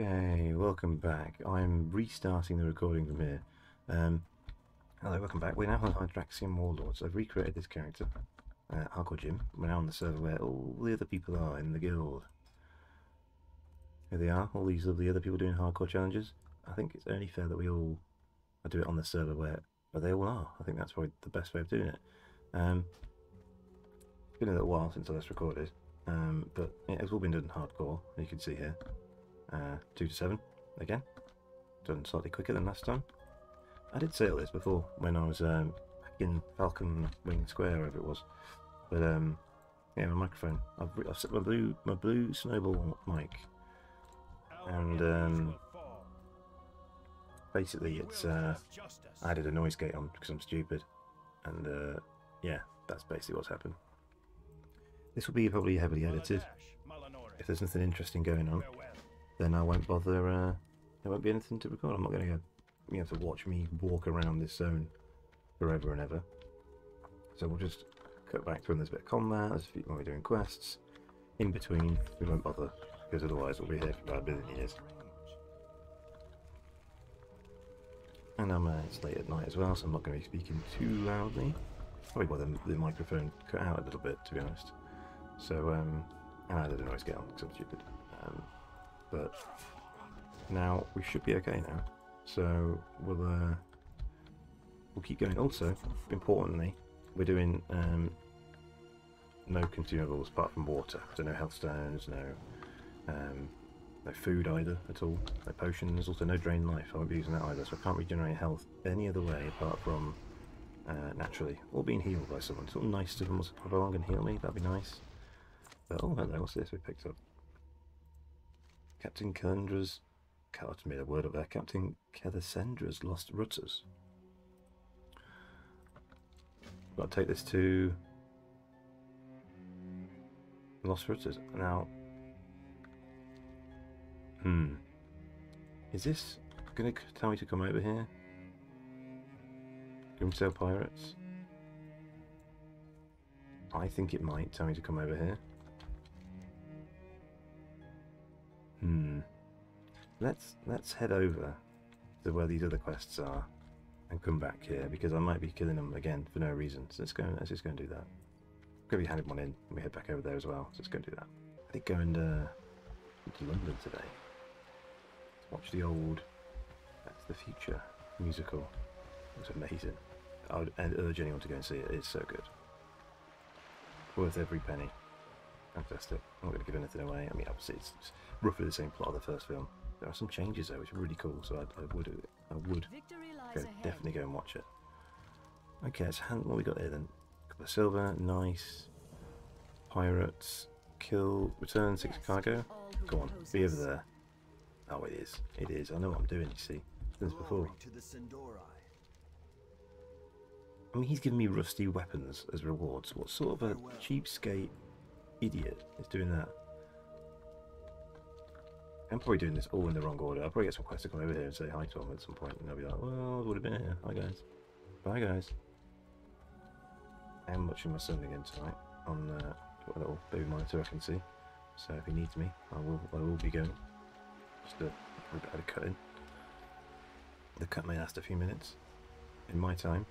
Okay, welcome back. I'm restarting the recording from here. Hello, welcome back. We're now on Hydraxian Warlords. I've recreated this character, Hardcore Jim. We're now on the server where all the other people are in the guild. Here they are, all these lovely other people doing hardcore challenges. I think it's only fair that we all do it on the server where they all are. I think that's probably the best way of doing it. It's been a little while since I last recorded, but it's all been done hardcore, you can see here. 2 to 7 again, done slightly quicker than last time. I did say all this before when I was in Falcon Wing Square, wherever it was. But yeah, my microphone. I've set my blue Snowball mic, and basically it's I added a noise gate on because I'm stupid, and yeah, that's basically what's happened. This will be probably heavily edited. If there's nothing interesting going on, then I won't bother, there won't be anything to record. I'm not going to go, you have to watch me walk around this zone forever and ever. So we'll just cut back to when there's a bit of combat, as when we're doing quests. In between, we won't bother, because otherwise we'll be here for about a billion years. And I'm it's late at night as well, so I'm not going to be speaking too loudly. Probably why the microphone cut out a little bit, to be honest. So, and I didn't always get on, because I'm stupid. But now we should be okay now, so we'll keep going. Also, importantly, we're doing no consumables apart from water. So no health stones, no food either at all, no potions, also no drain life. I won't be using that either, so I can't regenerate health any other way apart from naturally, or being healed by someone. It's all nice to them wants to come along and heal me, that'd be nice. But oh hello, what's this we picked up? Captain Calendra's... God, I just made a word up there. Captain Calendra's lost rudders. Got to take this to... Lost rudders. Now... Is this going to tell me to come over here? Grimsail Pirates? I think it might tell me to come over here. Let's head over to where these other quests are and come back here, because I might be killing them again for no reason. So let's just go and do that. I'm going to be handed one in and we head back over there as well, so let's go and do that. I did go and into London today to watch the old Back to the Future musical. It was amazing. I would urge anyone to go and see it. It's so good. Worth every penny. Fantastic. I'm not going to give anything away. I mean, obviously it's roughly the same plot of the first film. There are some changes though, which are really cool, so I would definitely go and watch it. Okay, so what we got here then? Couple of silver, nice. Pirates, kill, return 6 cargo. Go on, be over there. Oh, it is. It is. I know what I'm doing, you see. Since before. I mean, he's giving me rusty weapons as rewards. What sort of a cheapskate idiot is doing that? I'm probably doing this all in the wrong order. I'll probably get some quests to come over here and say hi to them at some point, and they'll be like, well, I would have been here. Hi guys. Bye guys. I am watching my son again tonight on a little baby monitor I can see. So if he needs me, I will be going. Just a bit of cutting. The cut may last a few minutes. In my time.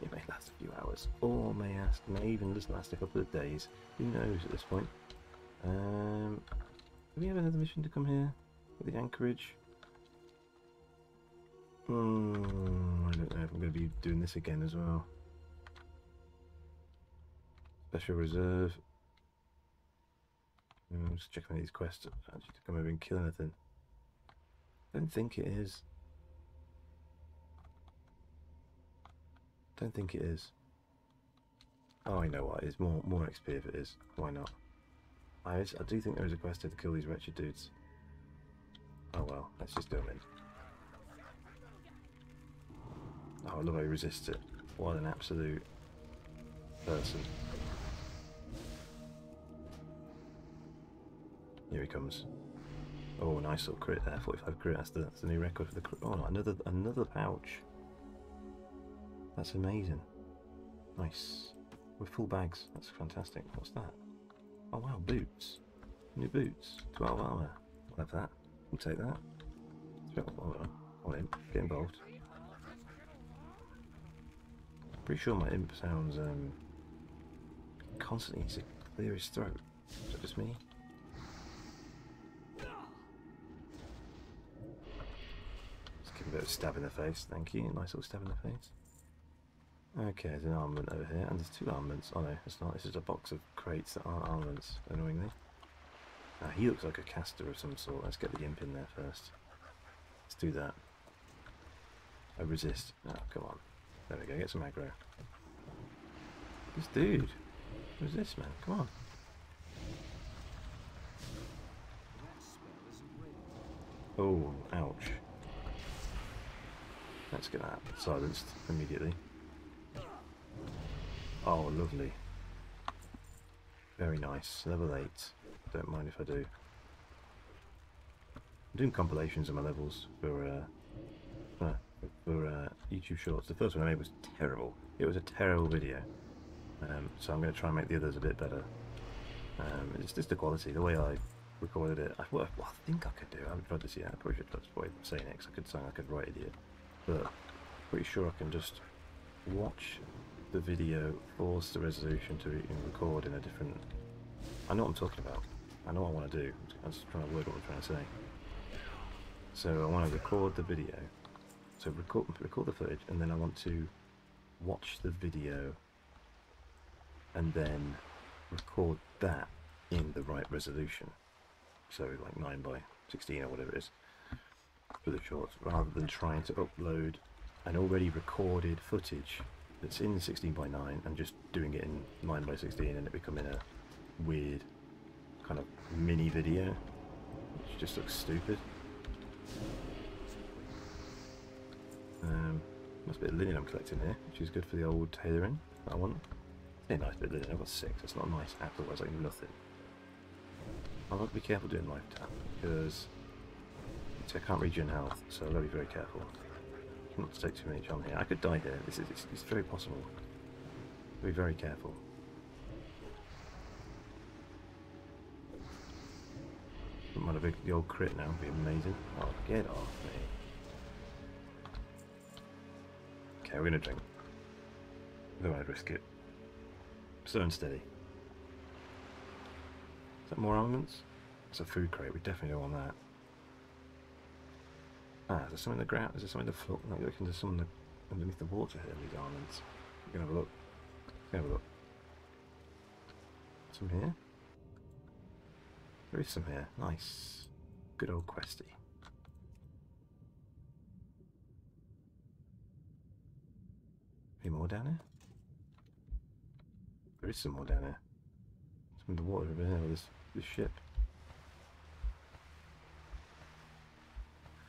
It may last a few hours. Or may even just last a couple of days. Who knows at this point? Do we have another mission to come here? The anchorage? I don't know if I'm going to be doing this again as well. Special reserve. I'm just checking these quests actually to come over and kill anything. I don't think it is. Don't think it is. Oh, I know what it is. More XP if it is. Why not? I do think there is a quest to kill these wretched dudes. Oh well, let's just do them in. Oh, I love how he resists it. What an absolute person. Here he comes. Oh, nice little crit there, 45 crit. That's the new record for the crit. Oh, another pouch. That's amazing. Nice. With full bags. That's fantastic. What's that? Oh wow, boots. New boots. 12 armor. I'll have that. We'll take that. All in. Get involved. Pretty sure my imp sounds constantly needs to clear his throat. Is that just me? Just give him a bit of a stab in the face, thank you. Nice little stab in the face. Okay, there's an armament over here, and there's two armaments. Oh no, it's not. This is a box of crates that aren't armaments, annoyingly. Now he looks like a caster of some sort. Let's get the imp in there first. Let's do that. I resist. Oh, come on. There we go, get some aggro. This dude. Who's this, man? Come on. Oh, ouch. Let's get that silenced immediately. Oh, lovely. Very nice. Level 8. Don't mind if I do. I'm doing compilations of my levels for YouTube Shorts. The first one I made was terrible. It was a terrible video. So I'm going to try and make the others a bit better. It's just the quality, the way I recorded it. Well, I think I could do. I haven't tried this yet. I probably should try to say next. I could sound like a right idiot, but pretty sure I can just watch the video, force the resolution to record in a different. I know what I'm talking about. I know what I want to do. I'm just trying to word what I'm trying to say. So I want to record the video. So record the footage, and then I want to watch the video. And then record that in the right resolution, so like 9 by 16 or whatever it is for the shorts, rather than trying to upload an already recorded footage that's in 16 by 9 and just doing it in 9 by 16 and it becoming a weird kind of mini video, which just looks stupid. Must be a linen I'm collecting here, which is good for the old tailoring that I want. A nice bit of linen. I've got 6, that's not nice at all, it's like nothing. I've got to be careful doing life tap because I can't regen health, so I've got to be very careful not to take too many on here. I could die here, it's very possible. Be very careful. Wouldn't mind a big old crit now, it'd be amazing. Oh, get off me. Okay, we're gonna drink. Though I'd risk it. So unsteady. Is that more armaments? It's a food crate, we definitely don't want that. Ah, is there something in the ground? Is there something in the floor? No, look, there's something underneath the water here in these armaments. We're gonna have a look. We're gonna have a look. Some here? There is some here. Nice. Good old questy. Any more down here? There is some more down here. Some in the water over here with this ship.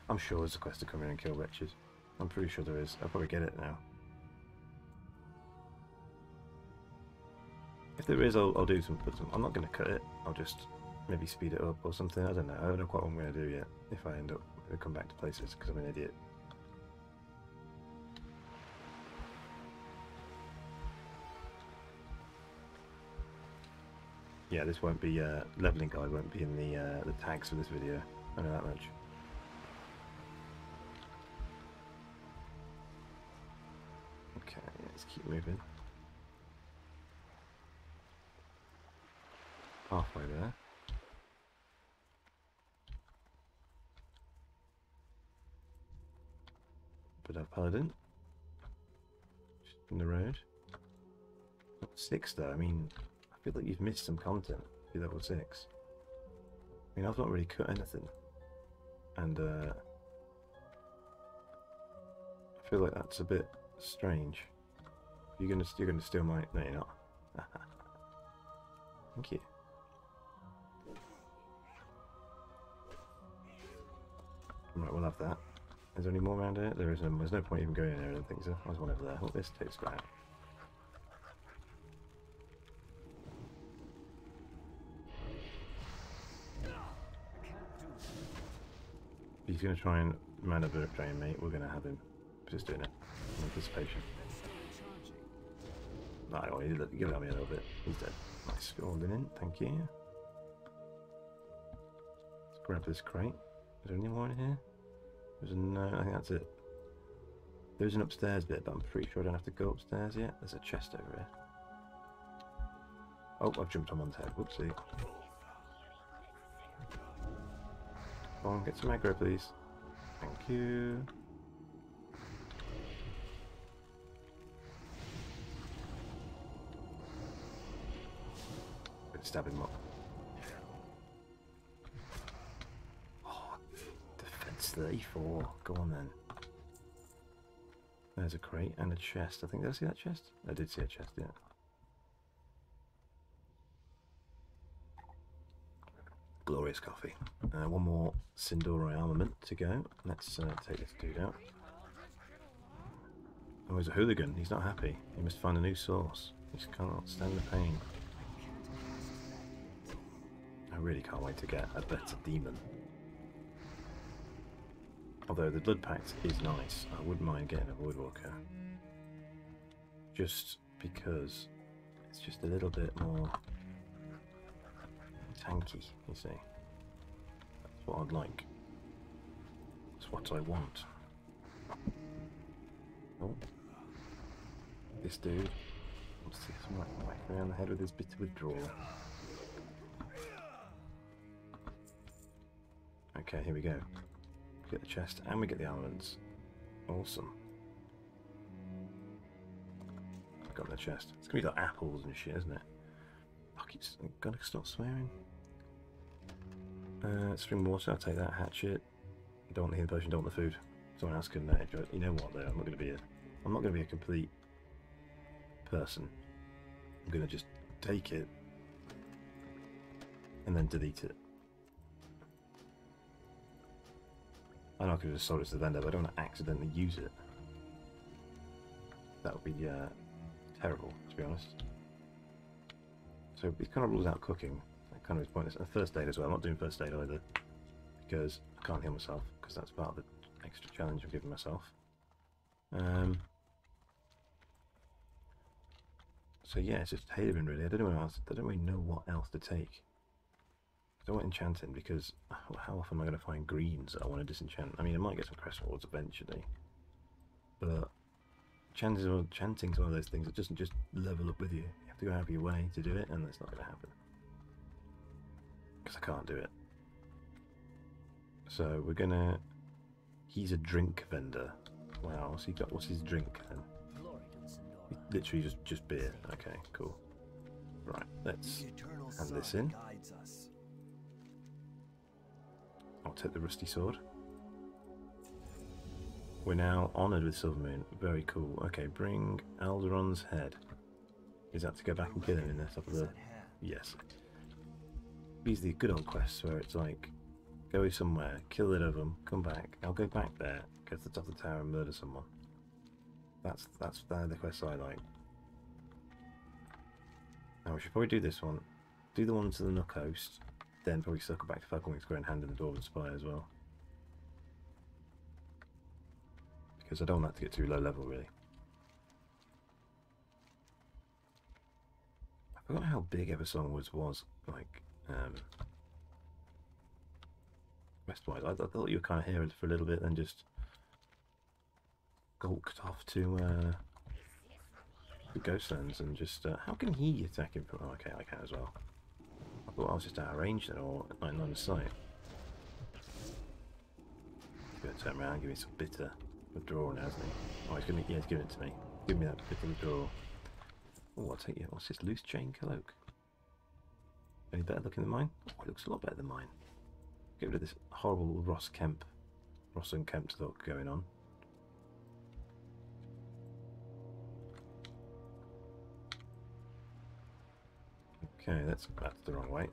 I'm sure there's a quest to come in and kill wretches. I'm pretty sure there is. I'll probably get it now. If there is, I'll do some. I'm not going to cut it. I'll just maybe speed it up or something. I don't know. I don't know quite what I'm going to do yet. If I end up going to come back to places because I'm an idiot. Yeah, this won't be, leveling guide won't be in the tags for this video, I know that much. Okay, let's keep moving. Halfway there. Bit of paladin. Just in the road. Not 6 though, I mean... I feel like you've missed some content if you're level 6. I mean, I've not really cut anything. And, I feel like that's a bit strange. You're gonna steal my... No, you're not. Thank you. Right, we'll have that. Is there any more around here? There isn't. There's no point even going in there, I don't think so. There's one over there. Oh, this takes that out. He's going to try and mana burp drain me. We're going to have him. Just doing it in anticipation. No, he gave it on me a little bit. He's dead. Nice. Got all linen. Thank you. Let's grab this crate. Is there any more in here? There's no, I think that's it. There's an upstairs bit, but I'm pretty sure I don't have to go upstairs yet. There's a chest over here. Oh, I've jumped on one's head. Whoopsie. Come on, get some aggro, please. Thank you. Stab him up. Oh, defense 34. Go on then. There's a crate and a chest. I think, did I see that chest? I did see a chest, yeah. Glorious coffee. One more Sindori armament to go. Let's take this dude out. Oh, he's a hooligan. He's not happy. He must find a new source. He just cannot stand the pain. I really can't wait to get a better demon. Although the Blood Pact is nice, I wouldn't mind getting a Voidwalker. Just because it's just a little bit more tanky, you see. That's what I'd like. That's what I want. Oh. This dude wants to whack me around the head with his bit of a draw. Okay, here we go. Get the chest and we get the armaments. Awesome. I've got the chest. It's gonna be like apples and shit, isn't it? I'm gonna stop swearing. Spring water, I'll take that. Hatchet. Don't want the healing potion, don't want the food. Someone else can enjoy it. You know what though, I'm not gonna be a complete person. I'm gonna just take it and then delete it. I know I could have just sold it to the vendor, but I don't want to accidentally use it. That would be terrible, to be honest. So it kind of rules out cooking. That kind of is pointless. And first aid as well. I'm not doing first aid either, because I can't heal myself, because that's part of the extra challenge I'm giving myself. So yeah, it's just tailoring really. I don't really know what else to take. I don't want enchanting because how often am I going to find greens that I want to disenchant? I mean, I might get some crest rewards eventually, but enchanting is one of those things that doesn't just level up with you. You have to go out of your way to do it, and that's not going to happen because I can't do it. So we're gonna. He's a drink vendor. Wow, what's he got? What's his drink then? Literally just beer. Okay, cool. Right, let's hand this in. I'll take the rusty sword. We're now honoured with Silvermoon. Very cool. Okay, bring Alderon's head. Is that to go back and kill him in the top of the... Yes. These are the good old quests where it's like, go somewhere, kill it of them, come back. I'll go back there, go to the top of the tower and murder someone. That's the quests I like. Now we should probably do this one. Do the one to the Nook Host. Then probably circle back to Falcon Wing Square and hand in the Dwarven Spire as well. Because I don't want that to get too low level, really. I forgot how big Eversong Woods was, like, west-wise. I thought you were kind of here for a little bit, then just gulped off to the Ghostlands and just... how can he attack him from... Oh, okay, I can as well. I thought I was just out of range then, or like not in sight. He's going to turn around and give me some bitter withdrawal now, isn't he? Oh, he's going to, yeah, he's giving it to me. Give me that bitter withdrawal. Oh, I'll take you. What's this? Loose chain cloak. Any better looking than mine? Oh, it looks a lot better than mine. Get rid of this horrible Ross and Kemp look going on. Okay, that's the wrong way.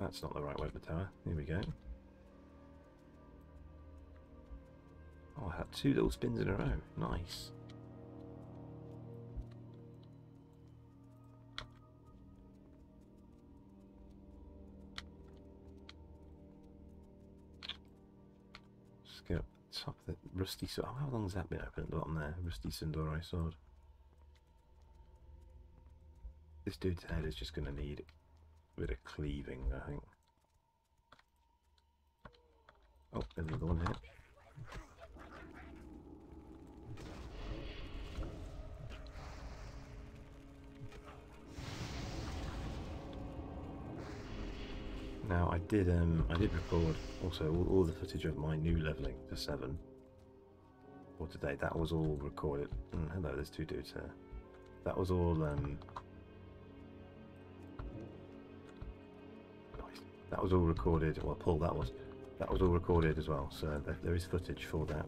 That's not the right way of the tower. Here we go. Oh, I had two little spins in a row. Nice. Just get up the top of the rusty sword. Oh, how long has that been open at the bottom there? Rusty Sindori sword. This dude's head is just going to need a bit of cleaving, I think. Oh, there's another one here. Now I did record also all the footage of my new leveling for 7 for today. That was all recorded. Hello, there's two dudes here. That was all that was all recorded. Well, Paul, that was all recorded as well. So there is footage for that.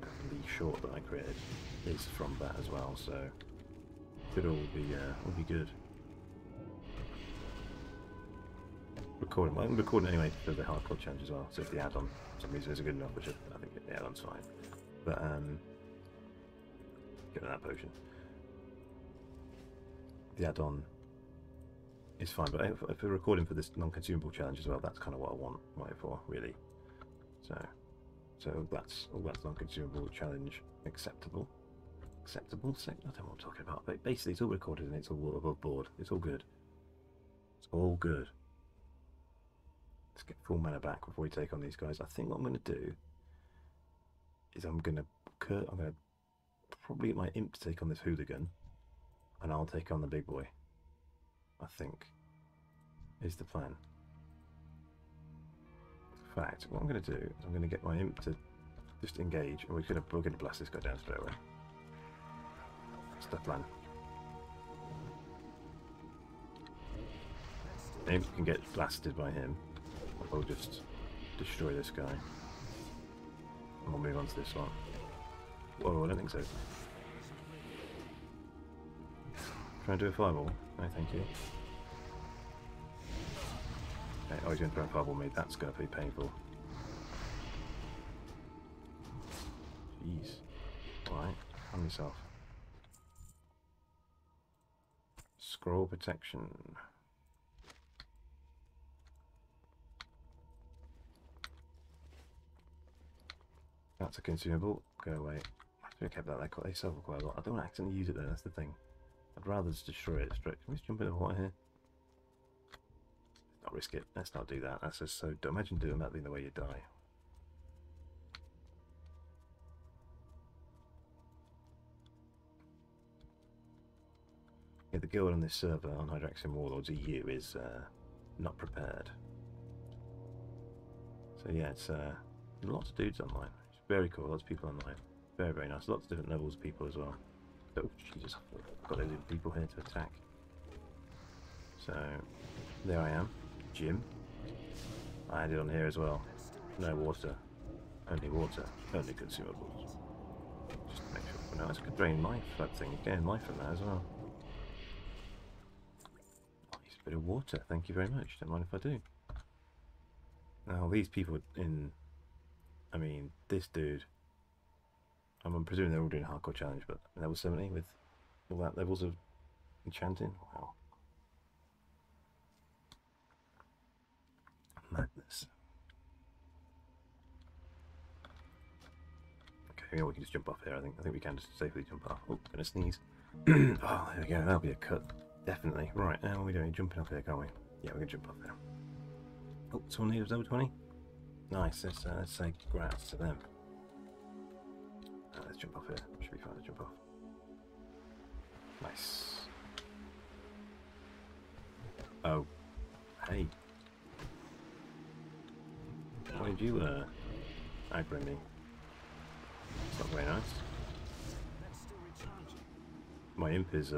The short that I created is from that as well. So it all be good. Recording. I'm recording anyway for the hardcore challenge as well. So if the add-on for some reason isn't good enough, which I think the add-on's fine. But get rid of that potion. The add-on is fine, but if we're recording for this non-consumable challenge as well, that's kind of what I want it for, really. So that's all. That's non-consumable challenge acceptable. Acceptable? I don't know what I'm talking about. But basically, it's all recorded and it's all above board. It's all good. It's all good. Let's get full mana back before we take on these guys. I think what I'm going to do is I'm going to probably get my imp to take on this hooligan, and I'll take on the big boy. I think is the plan. In fact, what I'm going to do is I'm going to get my imp to just engage, and we're going to blast this guy down straight away. That's the plan. The imp can get blasted by him. We'll just destroy this guy, and we'll move on to this one. Whoa, I don't think so. Trying to do a fireball? No, thank you. Okay, oh, he's going to throw a fireball at me. That's going to be painful. Jeez. Alright, calm yourself. Scroll protection. That's a consumable. Go away. I should have kept that there. They sell for quite a lot. I don't want to accidentally use it though, that's the thing. I'd rather just destroy it straight. Can we just jump in the water here? Let's not risk it. Let's not do that. That's just so dumb. Imagine doing that being the way you die. Yeah, the guild on this server on Hydraxian Warlords EU is not prepared. So yeah, it's lots of dudes online. It's very cool. Lots of people online. Very, very nice. Lots of different levels of people as well. Oh, Jesus. I've got loads of people here to attack. So, there I am. Jim. I had it on here as well. No water. Only water. Only consumables. Just to make sure. Well, no, it's going to drain life, that thing. You gain life from that as well. Oh, it's a bit of water. Thank you very much. Don't mind if I do. Now, these people in... I mean, this dude, I'm presuming they're all doing hardcore challenge, but level 70 with all that levels of enchanting, wow. Madness. Okay, we can just jump off here, I think we can just safely jump off. Oh, gonna sneeze. Oh, there we go, that'll be a cut. Definitely. Right, now what are we doing? We're jumping off here, can't we? Yeah, we can jump off there. Oh, someone here was level 20? Nice, let's say congrats to them. Let's jump off here. Should be fine to jump off. Nice. Oh. Hey. Why did you, aggro me? It's not very nice. My imp is,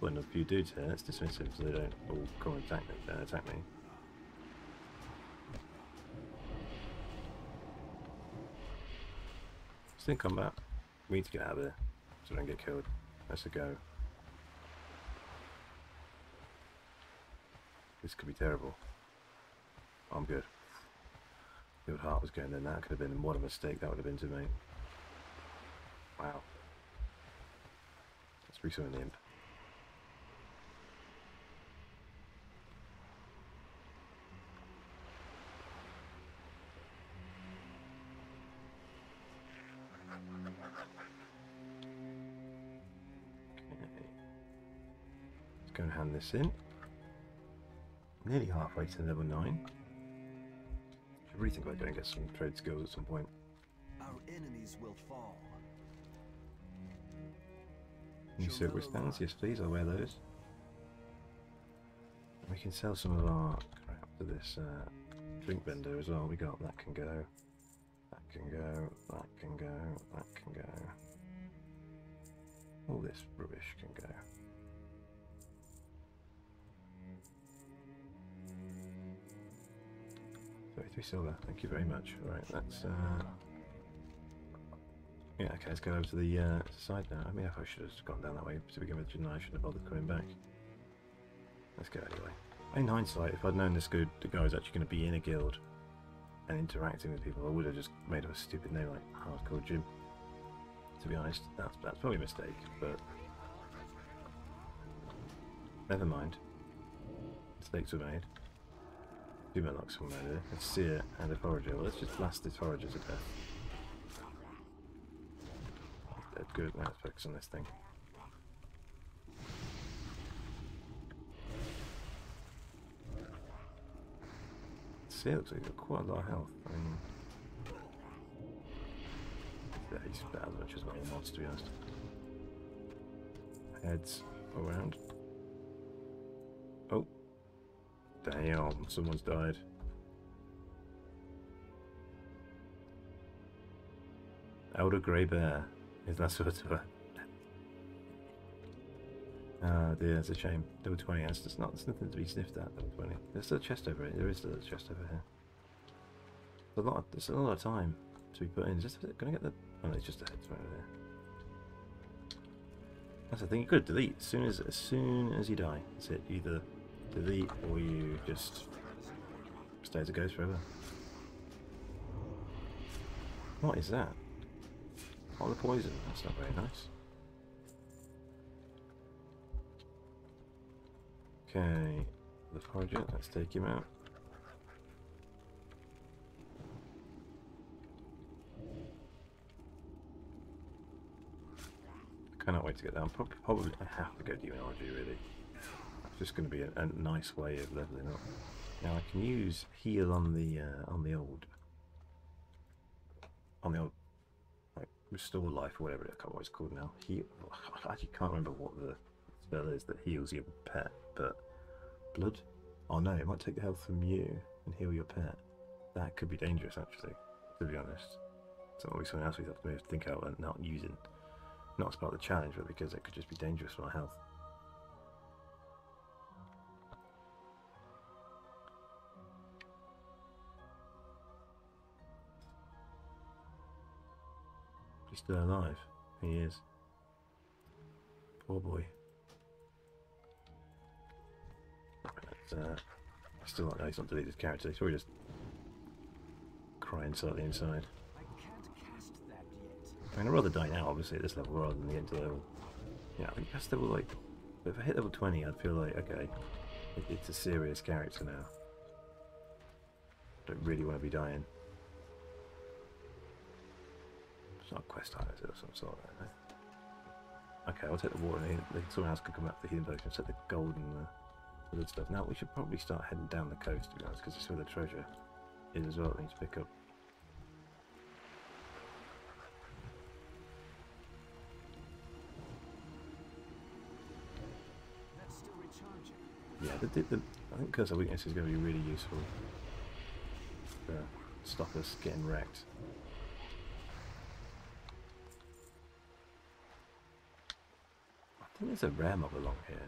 putting up a few dudes here. Let's dismiss him so they don't all come and attack me. In combat, we need to get out of there so we don't get killed. That's a go. This could be terrible. I'm good. The old heart was going in. That could have been what a mistake that would have been to me. Wow. Let's resummon the imp. this in. Nearly halfway to level 9. really think about doing this and try to go at some point. Our enemies will fall. New silver stands, yes please, I'll wear those. We can sell some of our crap to this drink vendor as well. We got that can go, that can go, that can go, that can go. All this rubbish can go. $33 silver, thank you very much. Right, that's yeah, okay, let's go over to the side now. I mean, if I should have gone down that way to begin with, I shouldn't have bothered coming back. Let's go anyway. In hindsight, if I'd known this good, the guy was actually going to be in a guild and interacting with people, I would have just made up a stupid name like Hardcore Jim. To be honest, that's probably a mistake, but never mind. Mistakes were made. Do my luck somewhere there. Let's see it and a forager. Well, let's just blast this forager's a bit. Dead good. Now let's focus on this thing. See, it looks like he's got quite a lot of health. I mean, yeah, he's about as much as my mods, to be honest. Heads around. Oh. Damn, someone's died. Elder Grey Bear is that sort of a... Ah, dear, that's a shame. Level 20, there's nothing to be sniffed at, level 20. There's still a chest over here, there is still a chest over here. There's a lot of time to be put in. Is this, can I get the... Oh no, it's just the heads right over there. That's the thing, you could delete as soon as you die. That's it, either delete or you just stay as a ghost forever. What is that? Oh, the poison, that's not very nice. Okay, the forager, let's take him out. I cannot wait to get down. Probably I have to go demonology, really. It's just going to be a nice way of leveling up. Now I can use heal on the old like restore life or whatever it, I can't, what it's called now. Heal. I actually can't remember what the spell is that heals your pet, but blood? Oh no, it might take the health from you and heal your pet. That could be dangerous actually, to be honest. It's always something else we have to think out and not using. Not as part of the challenge, but because it could just be dangerous for our health. He's still alive. He is. Poor boy. I still don't know he's not deleted his character, he's probably just crying slightly inside. I can't cast that yet. I mean, I'd rather die now, obviously, at this level rather than the end level. Yeah, I think that's level, like, if I hit level 20, I'd feel like, okay, it's a serious character now. I don't really want to be dying. It's not a quest item or some sort of thing. Okay, I'll take the water and someone else can come up to the healing potion. Set the gold and the good stuff. Now we should probably start heading down the coast, to be honest, because that's where the treasure is as well that we need to pick up. That's still recharging. Yeah, I think Curse of Weakness is going to be really useful to stop us getting wrecked. I think there's a rare mob along here.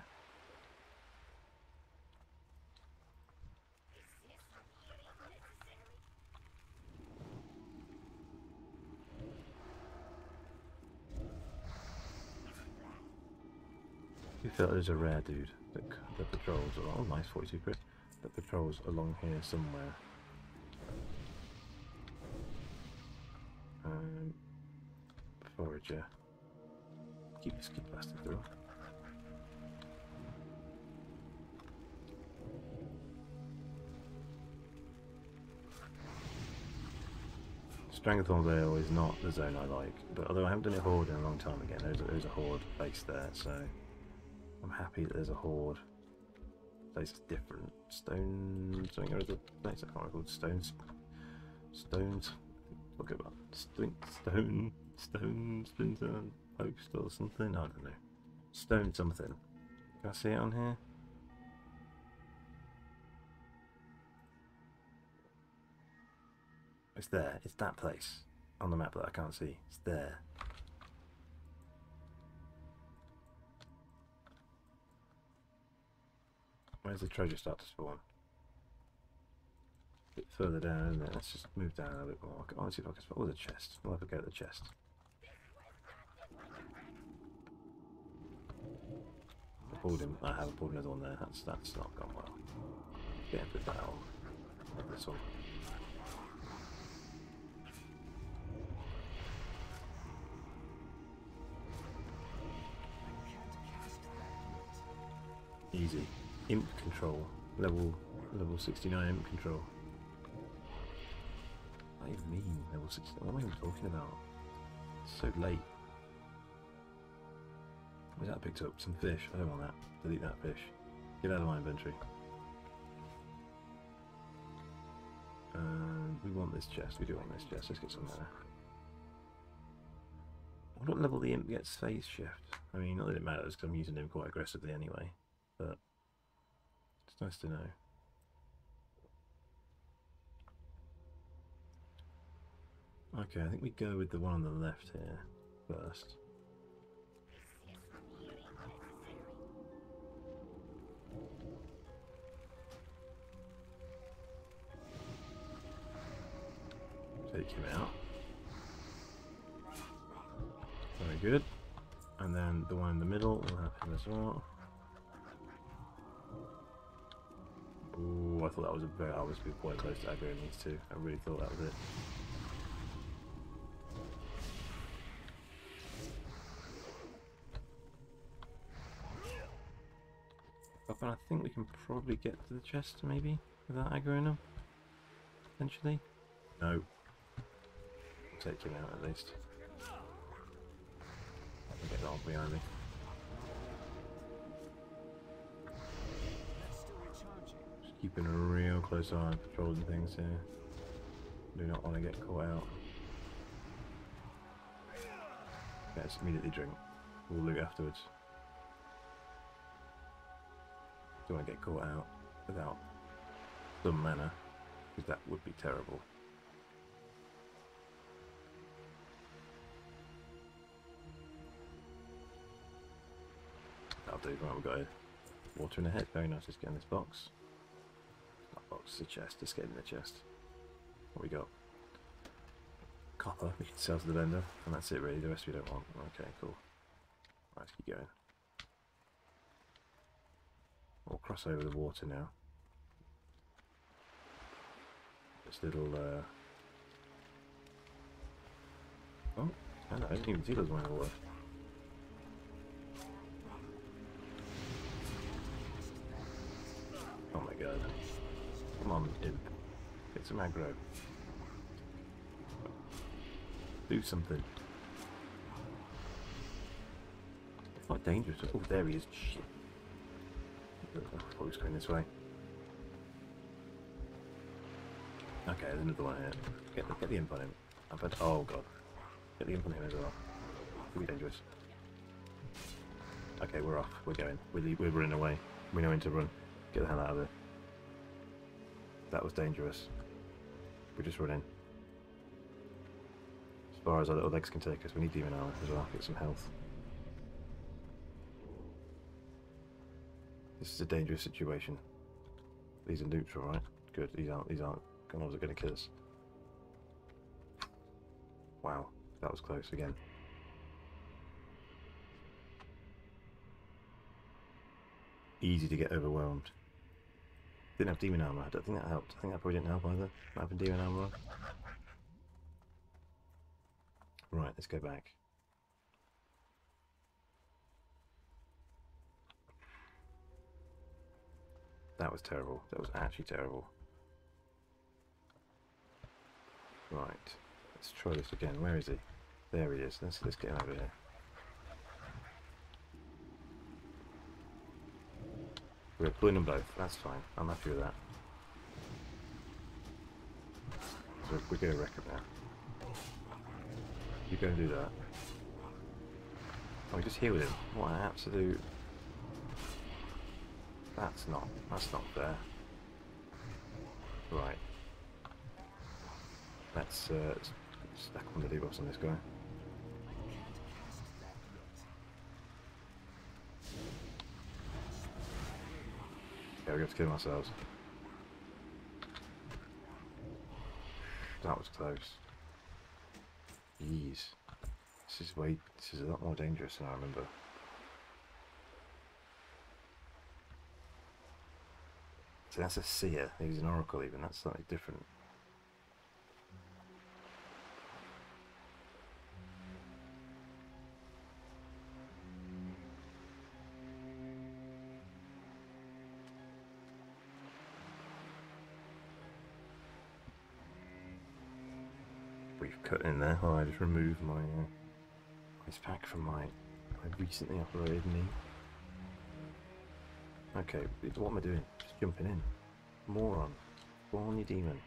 You felt there's a rare dude that patrols along. Oh, nice 42 crit. That patrols along here somewhere. Forager. Keep blasting through. Stranglethorn Vale is not the zone I like, but although I haven't done a horde in a long time again, there's a horde base there, so I'm happy that there's a horde place that's different. Stone... something or other place, I can't recall. Stone... stones. Talk about stone splinter post or something. I don't know. Stone something. Can I see it on here? It's there. It's that place on the map that I can't see. It's there. Where's the treasure start to spawn? A bit further down, isn't it? Let's just move down a little bit more. I want to see if I can spot the chest. We'll have a go at the chest. I pulled him. I haven't pulled another one there. That's not gone well. Getting put that on. This one. Easy. Imp control. Level 69 imp control. What do you mean level 69? What am I even talking about? It's so late. What is that picked up? Some fish. I don't want that. Delete that fish. Get out of my inventory. We want this chest. We do want this chest. Let's get some there. I don't level the imp gets phase shift. I mean, not that it matters because I'm using him quite aggressively anyway. But it's nice to know. Okay, I think we go with the one on the left here first. Take him out. Very good. And then the one in the middle will happen as well. Ooh, I thought that was a very... I was quite close to aggroing these two. I really thought that was it. But I think we can probably get to the chest, maybe, without aggroing them. Potentially. No. Take him out, at least. I can get that off behind me. Keeping a real close eye on patrolling things here. Do not want to get caught out. Let's immediately drink. We'll loot afterwards. Don't want to get caught out without some mana, because that would be terrible. That'll do. Right, we've got a water in the head. Very nice. Let's get in this box. The chest, escaping the chest. What we got? Copper, we can sell to the vendor, and that's it really, the rest we don't want. Okay, cool. Right, let's keep going. We'll cross over the water now. This little, oh, I didn't even see those one in the water. Oh my god. Come on, imp. Get some aggro. Do something. It's not dangerous. Oh, there he is. Shit. I thought he was going this way. Okay, there's another one here. Get the imp on him. I bet. Oh, God. Get the imp on him as well. It'll be dangerous. Okay, we're off. We're going. We're running away. We know when to run. Get the hell out of there. That was dangerous. We're just running. As far as our little legs can take us, we need demon armor as well. Get some health. This is a dangerous situation. These are neutral, right? Good. These aren't gunnels are going to kill us. Wow, that was close again. Easy to get overwhelmed. Didn't have demon armor. I don't think that helped. I think that probably didn't help either. Not having demon armor. Right, let's go back. That was terrible. That was actually terrible. Right, let's try this again. Where is he? There he is. Let's get him over here. We're pulling them both, that's fine. I'm happy with that. So we're going to wreck it now. You're going to do that. Oh, we just healed him. What an absolute... That's not fair. Right. Let's stack on the debuffs on this guy. Yeah, we have to kill ourselves. That was close. Jeez. This is a lot more dangerous than I remember. So that's a seer, he's an oracle even, that's slightly different. We've cut in there. Oh, I just removed my ice pack from my recently operated knee. Okay, what am I doing? Just jumping in. Moron. Born your demon.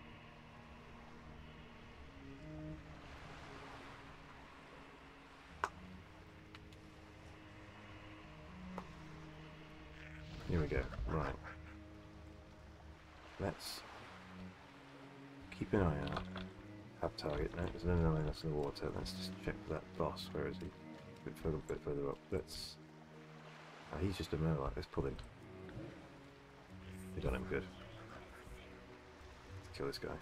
Here we go. Right. Let's keep an eye out. Have target. No, there's another one else in the water. Let's just check that boss. Where is he? A bit further, up. Let's... Oh, he's just a murloc. Let's pull him. We done him good. Let's kill this guy.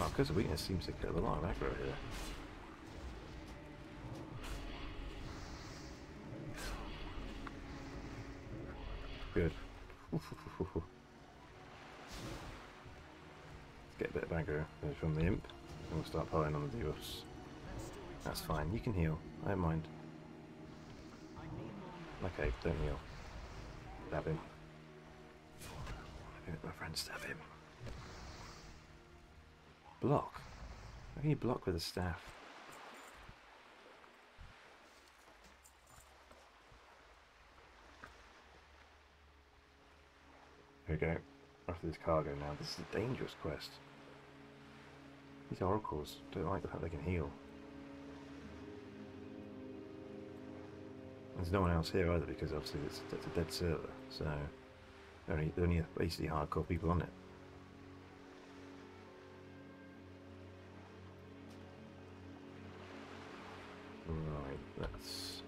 Oh, because of weakness seems to kill a lot of aggro here. Good. Let's get a bit of aggro from the imp, and we'll start piling on the debuffs. That's fine. You can heal. I don't mind. Okay, don't heal. Stab him. My friend, stab him. Block? How can you block with a staff? Here we go. After this cargo now. This is a dangerous quest. These oracles don't like the fact they can heal. There's no one else here either because obviously it's a dead server, so only basically hardcore people on it. Right, let's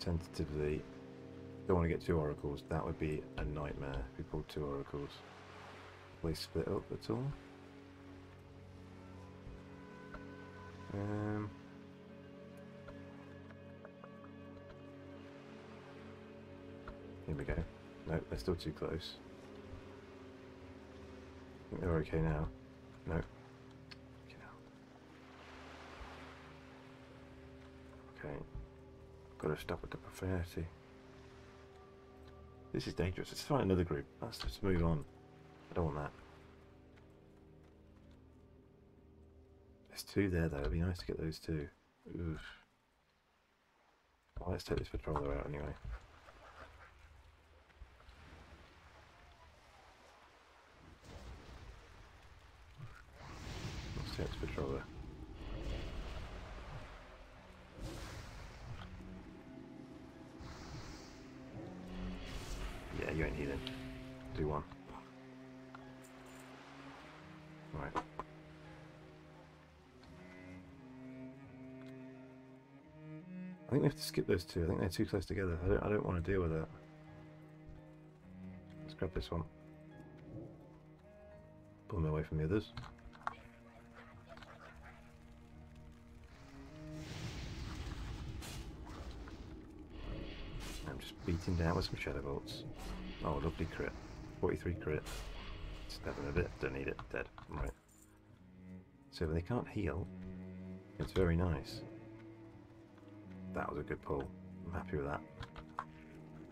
tentatively don't want to get two oracles. That would be a nightmare if we pulled two oracles. Will they split up at all? Here we go. Nope, they're still too close. I think they're okay now. Nope. Okay. Gotta stop at the profanity. This is dangerous. Let's find another group. Let's just move on. I don't want that. There's two there though. It'd be nice to get those two. Oof. Well, let's take this patroller out anyway. Patroller. Yeah, you ain't healing. Do one. Right. I think we have to skip those two. I think they're too close together. I don't want to deal with that. Let's grab this one. Pull me away from the others. Beating down with some shadow bolts. Oh, lovely crit. 43 crit. Stabbing a bit. Don't need it. Dead. Right. So they can't heal. It's very nice. That was a good pull. I'm happy with that.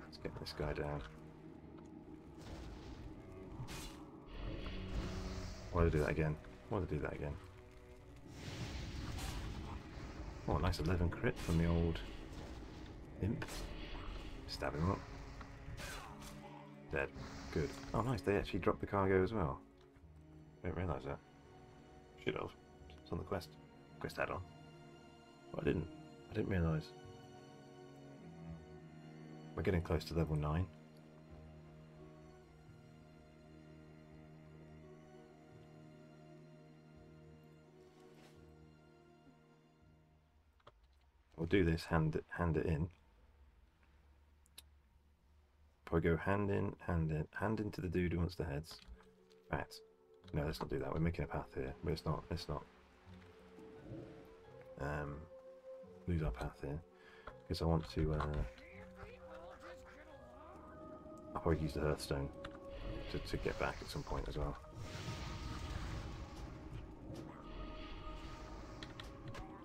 Let's get this guy down. Why did I do that again? Why did I do that again? Oh, a nice 11 crit from the old imp. Stab him up. Dead. Good. Oh, nice. They actually dropped the cargo as well. I didn't realise that. Should have. It's on the quest. Quest add-on. But I didn't. I didn't realise. We're getting close to level 9. We'll do this, hand it in. Probably go hand into the dude who wants the heads. Right. No, let's not do that. We're making a path here. But it's not. Let's not lose our path here. Because I want to. I'll probably use the Hearthstone to get back at some point as well.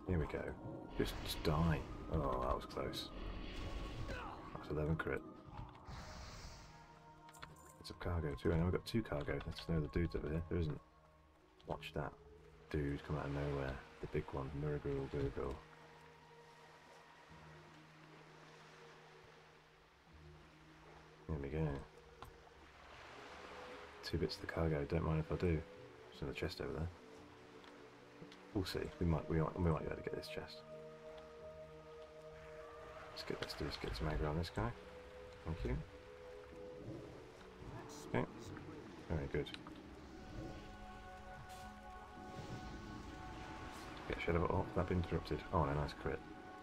Here we go. Just die. Oh, that was close. That's 11 crit. Of cargo too. I know we've got 2 cargo. Let's know the dudes over here. There isn't. Watch that dude come out of nowhere. The big one, Miragle Google. There we go. 2 bits of the cargo. Don't mind if I do. There's another chest over there. We'll see. We might be able to get this chest. Let's get some aggro on this guy. Thank you. Okay. Very good. Get shut up. Oh, that been interrupted. Oh, a nice crit.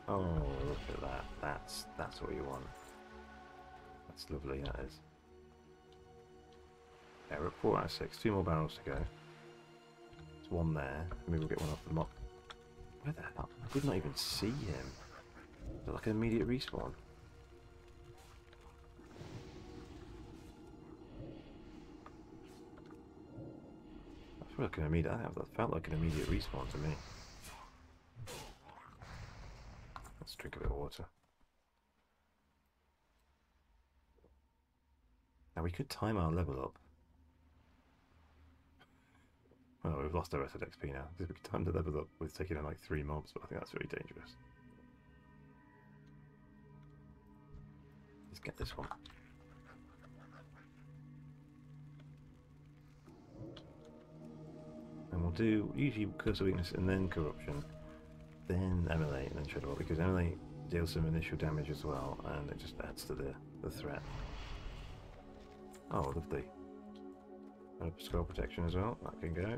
Oh, look at that. That's what you want. That's lovely. That is. Yeah, we're at 4 out of 6. 2 more barrels to go. There's one there. Maybe we'll get one off the mop. Where the hell? I did not even see him. Is it like an immediate respawn? That felt like an immediate respawn to me. Let's drink a bit of water. Now we could time our level up. Well, we've lost our rest of XP now, because we could time the level up with taking on like 3 mobs, but I think that's really dangerous. Let's get this one. We'll do usually Curse of Weakness and then Corruption, then Emulate and then Shadowball, because Emulate deals some initial damage as well and it just adds to the threat. Oh, lovely. Skull Protection as well, that can go.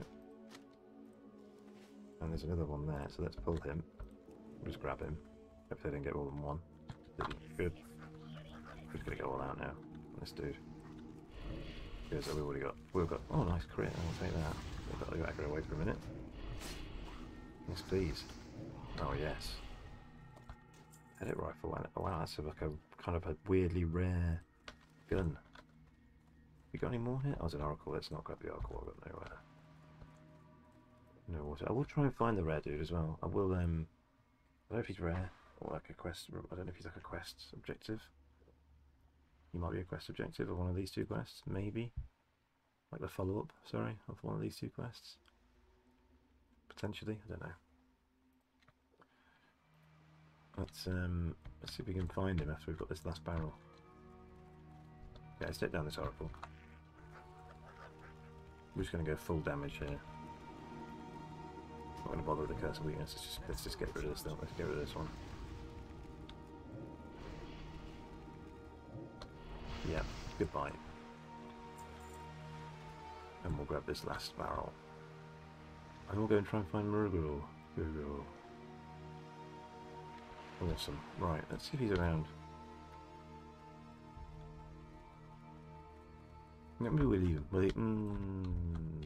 And there's another one there, so let's pull him. We'll just grab him. Hopefully I didn't get more than one. Good. We're just going to go all out now. This dude. Good, so we've already got. We've got. Oh, nice crit, I'll take that. I've got to go away for a minute. Yes, please. Oh, yes. Edit rifle. Wow, that's like a kind of a weirdly rare gun. We got any more here? Oh, it's an oracle. Let's not grab the oracle. I've got nowhere. No water. I will try and find the rare dude as well. I will. I don't know if he's rare or like a quest. I don't know if he's like a quest objective. He might be a quest objective or one of these 2 quests, maybe. Like the follow-up, sorry, of one of these 2 quests. Potentially, I don't know. Let's see if we can find him after we've got this last barrel. Yeah, let's take down this oracle. We're just going to go full damage here. Not going to bother with the Curse of Weakness. Let's just get rid of this. Let's get rid of this one. Yeah. Goodbye. And we'll grab this last barrel. And we'll go and try and find Muruguru. Awesome. Right, let's see if he's around. Maybe we'll leave him.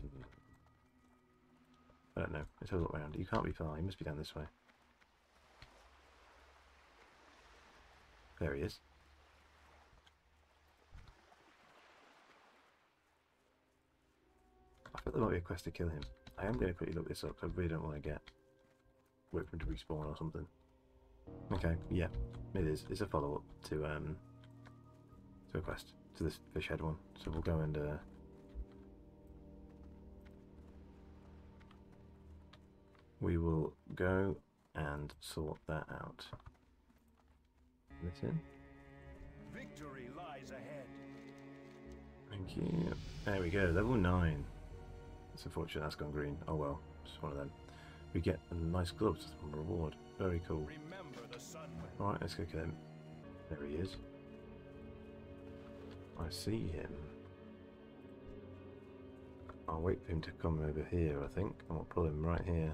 I don't know. Let's have a look around. You can't be far. He must be down this way. There he is. But there might be a quest to kill him. I am going to quickly look this up because I really don't want to get wait for him to respawn or something. Okay, yeah, it is. It's a follow-up to a quest, to this fish head one. So we'll go and we will go and sort that out. Listen. Victory lies ahead. Thank you. There we go, level 9. It's unfortunate that's gone green. Oh well, just one of them. We get a nice gloves as a reward. Very cool. Alright, let's go get him. There he is. I see him. I'll wait for him to come over here, I think. And we'll pull him right here.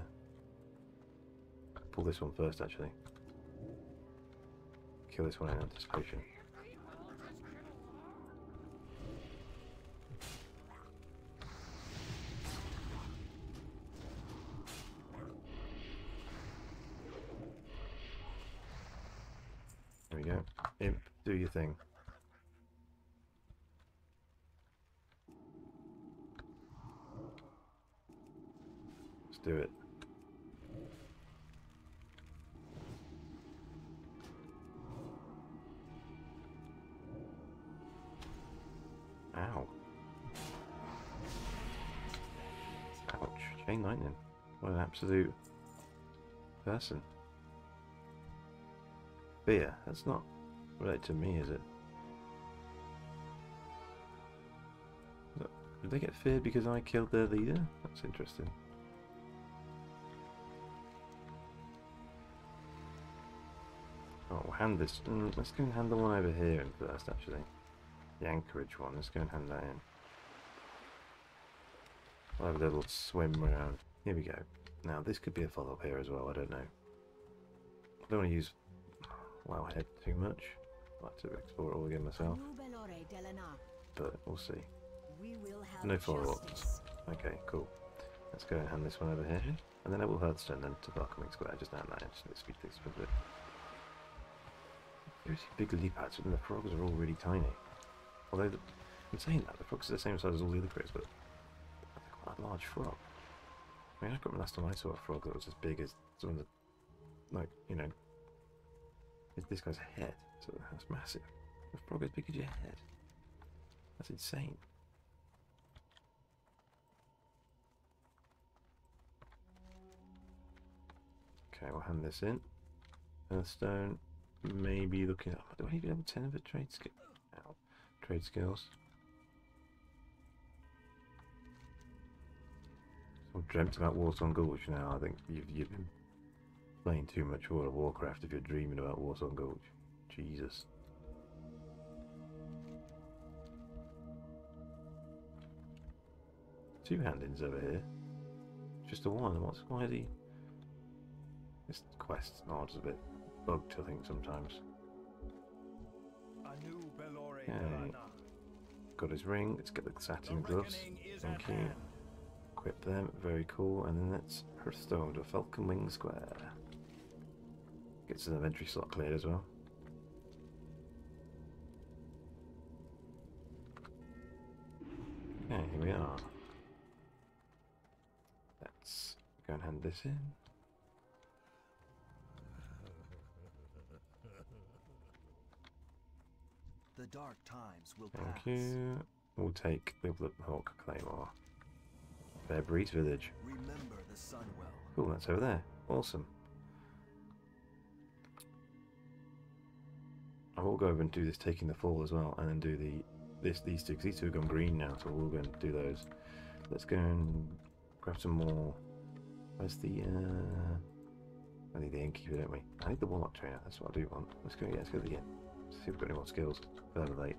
Pull this one first, actually. Kill this one in anticipation. There we go. Imp, do your thing. Let's do it. Ow. Ouch. Chain lightning. What an absolute person. Beer. That's not related to me, is it? Did they get feared because I killed their leader? That's interesting. Oh, we'll hand this. Let's go and hand the one over here in first, actually. The anchorage one. Let's go and hand that in. I'll have a little swim around. Here we go. Now, this could be a follow-up here as well. I don't know. I don't want to use Wowhead too much. I'd like to explore it all again myself. But we'll see. No follow-ups. Okay, cool. Let's go and hand this one over here. And then I will Hearthstone then to Falcon Wing Square. Just hand that in. Just speed things up a bit. There's big leap hats, and the frogs are all really tiny. Although, in saying that, the frogs are the same size as all the other critters, but that's quite a large frog. I mean, I got my last time I saw a frog that was as big as some of the, like, you know, it's this guy's head, so that's massive. A frog as big as your head. That's insane. Okay, we'll hand this in. Hearthstone, maybe looking up. Do I even have 10 of a trade skill? Trade skills. I dreamt about Warsong Gulch now. I think you've been playing too much World of Warcraft if you're dreaming about Warsong Gulch. Jesus. Two hand-ins over here. Just a one. Why is he... This quest nod is a bit bugged, I think, sometimes. Okay. Got his ring. Let's get the satin gloves. Thank you. Equip them. Very cool. And then let's Hearthstone to Falcon Wing Square. Gets an inventory slot cleared as well. Okay, here we are. Let's go and hand this in. The dark times will pass. Thank you. We'll take the Blue Hawk Claymore. Fairbreeze Village. Remember the sun well. Cool, that's over there. Awesome. I will go over and do this taking the fall as well, and then do these two, because these two have gone green now, so we'll go and do those. Let's go and grab some more. Where's the I need the innkeeper, don't we? I need the warlock trainer, that's what I do want. Let's go, yeah, let's go to the inn. See if we've got any more skills. Better late.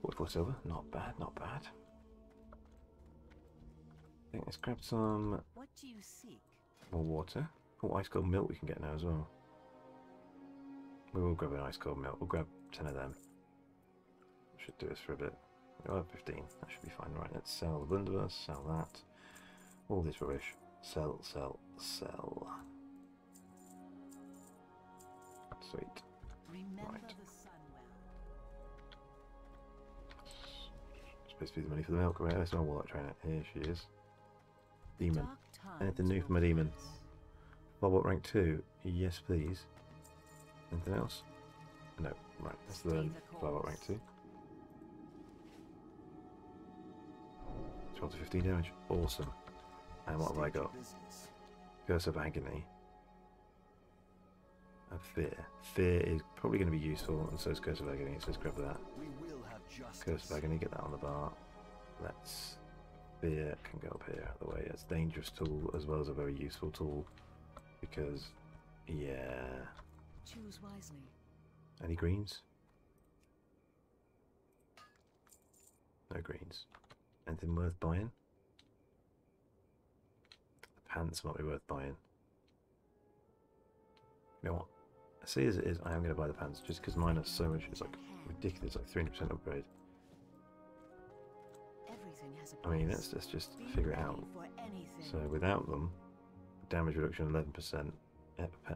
44 silver. Not bad, not bad. I think let's grab some what do you seek? More water. Oh, ice cold milk we can get now as well. We will grab an ice cold milk. We'll grab 10 of them. Should do this for a bit. We'll have 15. That should be fine. Right, let's sell the blunderbuss. Sell that. All this rubbish. Sell, sell, sell. Sweet. Remember right. Supposed to be the money for the milk. Right, that's my wallet trainer. Here she is. Demon. Anything new for my demon? Bobot rank 2. Yes, please. Anything else? No. Right, that's the Bobot rank 2. 12 to 15 damage. Awesome. And what have I got? Curse of Agony. fear. Fear is probably going to be useful, and so is Curse of Agony, so let's grab that. Curse of Agony, get that on the bar. Let's... Fear can go up here, the way. It's a dangerous tool as well as a very useful tool, because, yeah... Choose wisely. Any greens? No greens. Anything worth buying? The pants might be worth buying. You know what? I see as it is, I am going to buy the pants just because mine are so much. It's like ridiculous, like 300% upgrade. I mean, let's just figure it out. So without them, damage reduction 11%,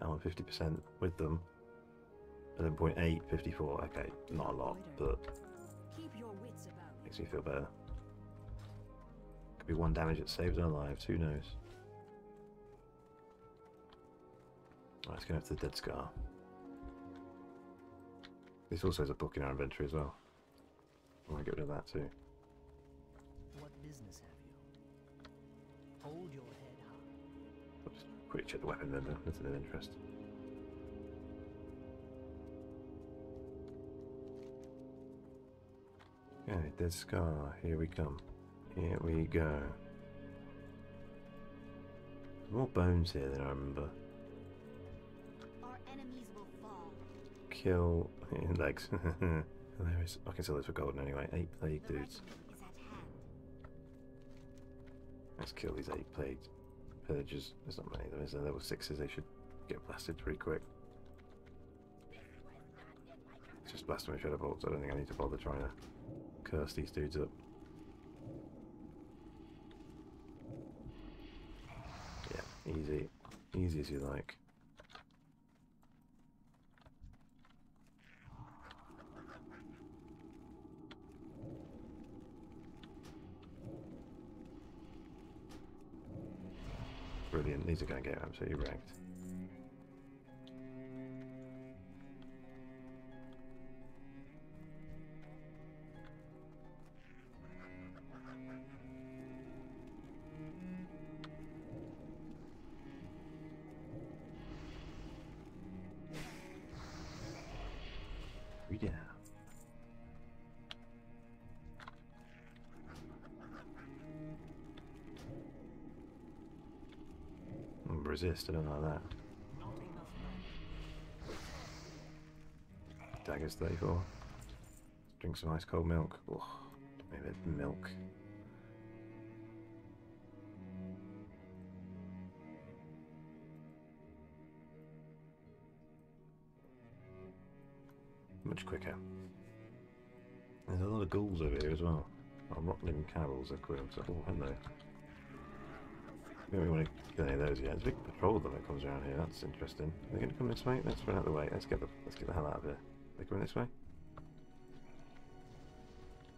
armor 50%. With them, 11.8, 54. Okay, not a lot, but makes me feel better. Could be one damage that saves our lives. Who knows? Right, let's go after the Dead Scar. This also has a book in our inventory as well. I want to get rid of that too. What business have you? Hold your head high. I'll just quickly check the weapon then, nothing of interest. Okay, Dead Scar, here we come. Here we go. More bones here than I remember. Kill legs. Hilarious. I can sell those for golden anyway. 8 plague dudes. Let's kill these 8 plague pillagers. There's not many of them, is there? Level 6s, they should get blasted pretty quick. Let's just blast them with shadow bolts. I don't think I need to bother trying to curse these dudes up. Yeah, easy. Easy as you like. Brilliant, these are going to get absolutely wrecked. Resist, I don't like that. Daggers 34. Drink some ice cold milk. Oh, maybe milk. Much quicker. There's a lot of ghouls over here as well. Oh, Rockling Carols are quilled. Oh, hello. We don't really want to get any of those yet. There's a big patrol that comes around here. That's interesting. Are they going to come this way? Let's run out of the way. Let's get the hell out of here. Are they coming this way?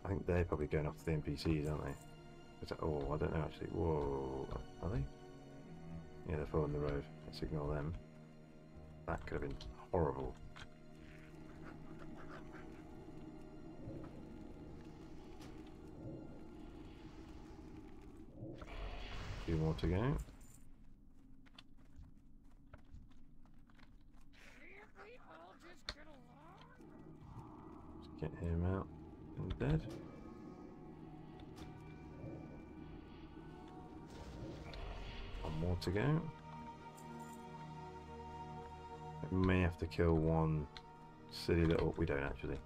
I think they're probably going after the NPCs, aren't they? Oh, I don't know actually. Whoa, are they? Yeah, they're following the road. Let's ignore them. That could have been horrible. Two more to go. Just get him out and dead. One more to go. I may have to kill one silly little. We don't actually.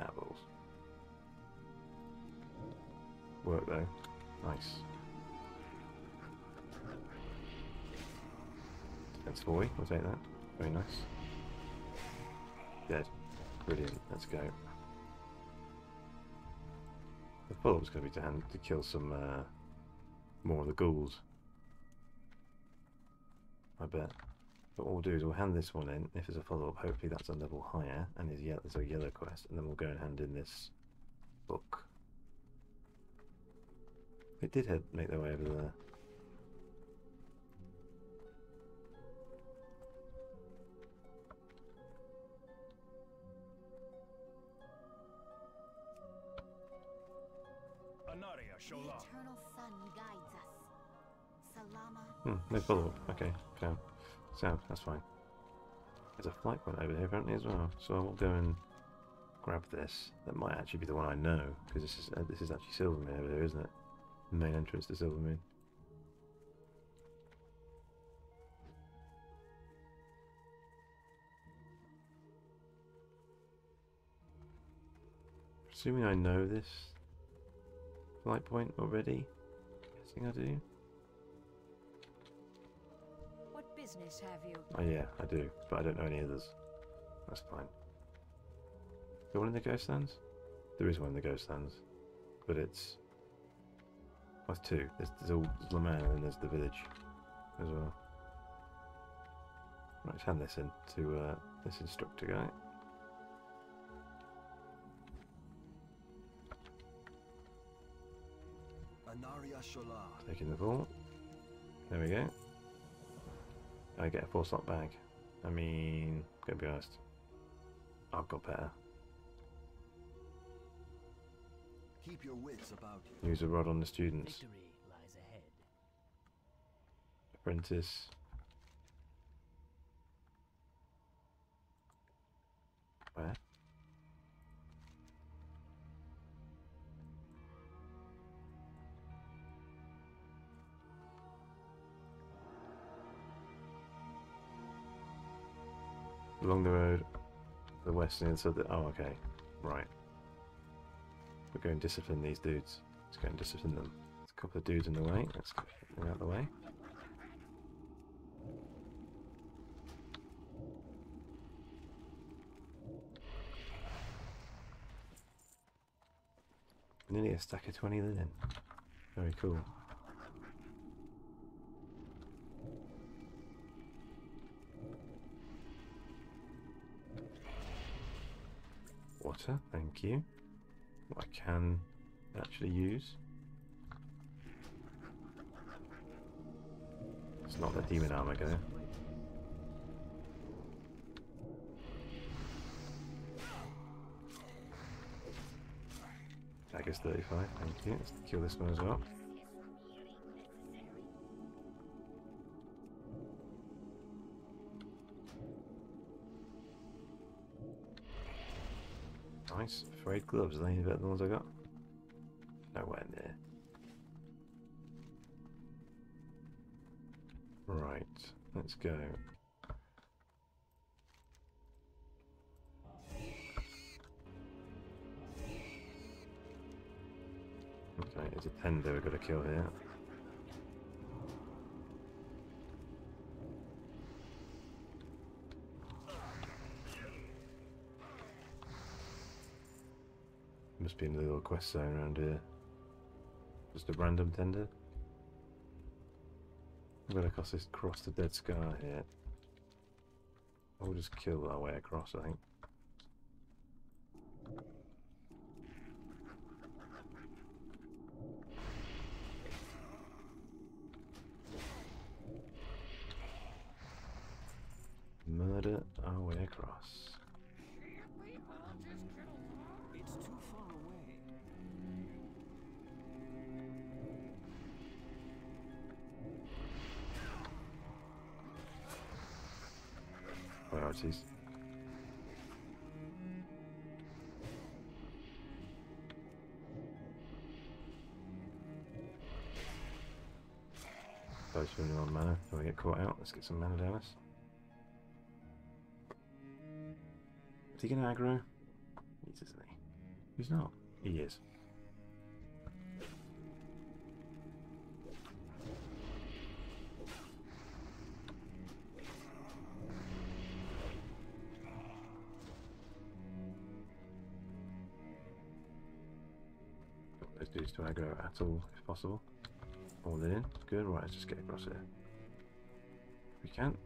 Ah, balls. Work though. Nice. That's boy, we'll take that. Very nice. Dead. Brilliant, let's go. The pull-up's going to be to hand to kill some more of the ghouls. I bet. But what we'll do is we'll hand this one in. If there's a follow-up, hopefully that's a level higher and is a yellow quest. And then we'll go and hand in this book. They did make their way over there. No follow-up. Okay, sound. That's fine. There's a flight one over here apparently as well, so I will go and grab this. That might actually be the one I know, because this is actually Silvermoon over here, isn't it? The main entrance to Silvermoon. Assuming I know this flight point already, guessing I do. What business have you? Oh yeah, I do, but I don't know any others. That's fine. Is there one in the Ghostlands? There is one in the Ghostlands, but it's well, there's two. There's Le Man and there's the village as well. Right, let's hand this in to this instructor guy. Taking the vault. There we go. I get a 4-slot bag. I mean, gonna be honest, I've got better. Keep your wits about you. Use a rod on the students. Lies ahead. Apprentice. Where? Along the road, the western end, so that. Oh, okay, right. We're going to discipline these dudes. Let's go and discipline them. There's a couple of dudes in the way. Let's get them out of the way. Nearly a stack of 20 linen. Very cool. Water, thank you. I can actually use. It's not the demon armor gonna. I guess 35, thank you. Let's kill this one as well. Nice. Frayed gloves, are they any better than the ones I got? Nowhere near. Right, let's go. Okay, it's a tender we've got to kill here. Must be in the little quest zone around here. Just a random tender. I'm gonna cross the Dead Scar here. I'll just kill our way across, I think. Murder our way across. Priorities. Those who are on mana, if we get caught out, let's get some mana down us. Is he gonna aggro? He is, isn't he? He's not. He is. Those dudes to aggro at all, if possible. All in. Good. Right, let's just get across here. If we can.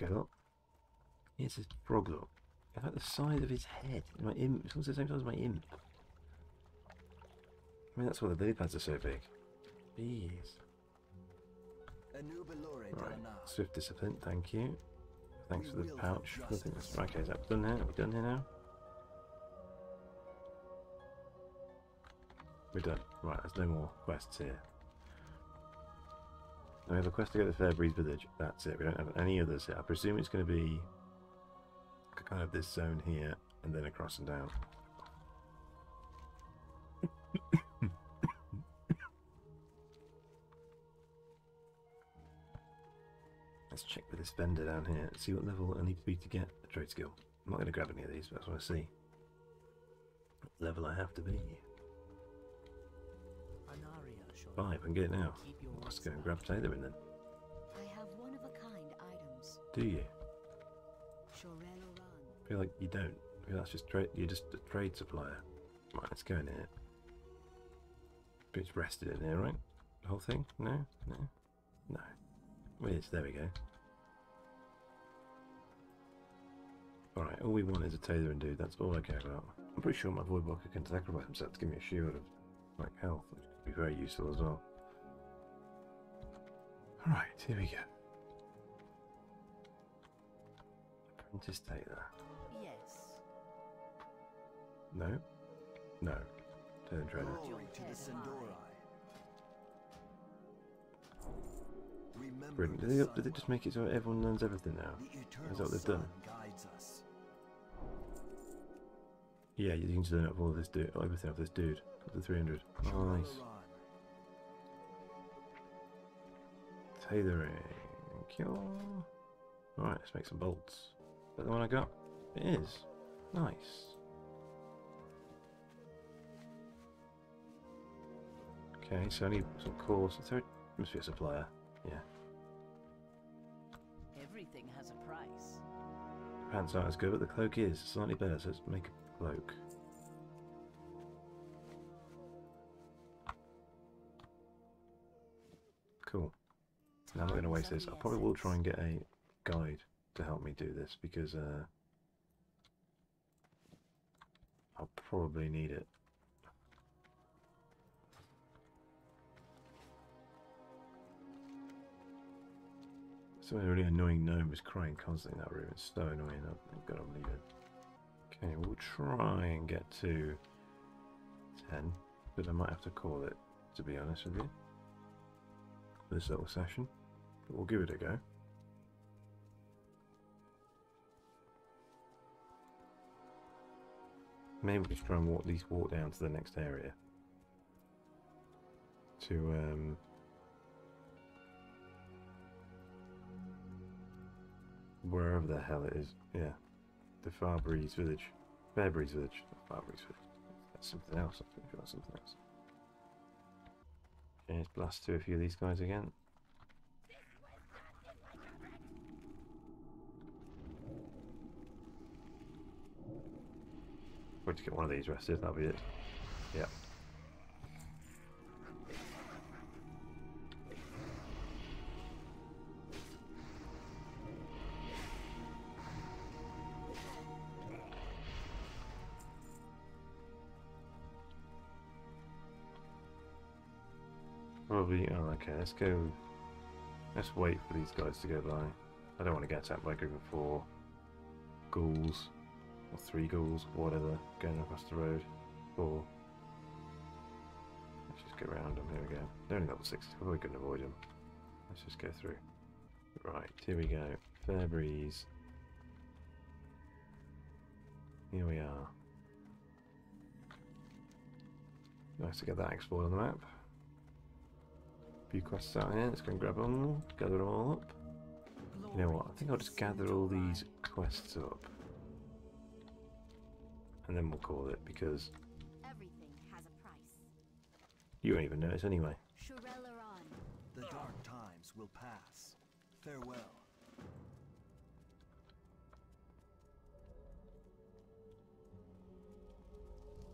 we go. Here's his frog look. It's like the size of his head. My imp. It's almost the same size as my imp. I mean, that's why the lily pads are so big. Bees. Right. Swift discipline. Thank you. Thanks for the pouch. I think that's right. Okay, is that done here? Are we done here now? We're done. Right, there's no more quests here. Now we have a quest to go to Fairbreeze Village. That's it. We don't have any others here. I presume it's going to be kind of this zone here and then across and down. Let's check with this vendor down here. See what level I need to be to get a trade skill. I'm not going to grab any of these, but I just want to see what level I have to be. 5, I can get it now. Let's go and grab Taylor in then. I have one of a kind items. Do you? I feel like you don't. I feel that's just trade. You're just a trade supplier. Right, let's go in here. It's rested in here, right? The whole thing? No, no, no. Wait, well, there we go. All right, all we want is a Taylor and dude. That's all I care about. I'm pretty sure my void walker can sacrifice himself to give me a shield of like health. Be very useful as well. Alright, here we go. Apprentice Taylor. Yes. No? No. Taylor Trader. Brilliant. Did they just make it so everyone learns everything now? That's what they've done. Yeah, you can just learn up all of this dude, everything off this dude. Up to 300. Nice. Tailoring. Alright, let's make some bolts. Is that the one I got? It is. Nice. Okay, so I need some cores. There must be a supplier. Yeah. Everything has a price. The pants aren't as good, but the cloak is slightly better, so let's make a cloak. Cool. Now I'm not going to waste this. I probably will try and get a guide to help me do this because I'll probably need it. Something really annoying gnome was crying constantly in that room. It's so annoying. I've got to leave it. Okay, we'll try and get to 10, but I might have to call it, to be honest with you. This little session, but we'll give it a go. Maybe we'll just try and walk, at least walk down to the next area to wherever the hell it is. Yeah, the Fairbreeze Village, Fairbreeze Village, Fairbreeze Village. That's something else. I think that's something else. Let's blast through a few of these guys again. We'll just get one of these rested, that'll be it. Yep. Probably, oh okay, let's go, let's wait for these guys to go by. I don't want to get attacked by a group of 4 ghouls, or 3 ghouls, whatever, going across the road, 4. Let's just go around them, here we go. They're only level 6, probably couldn't avoid them. Let's just go through. Right, here we go, Fairbreeze. Here we are. Nice to get that explored on the map. Few quests out here, let's go and grab them, gather them all up. You know what, I think I'll just gather all these quests up and then we'll call it because everything has a price. You won't even notice anyway. The dark times will pass. Farewell.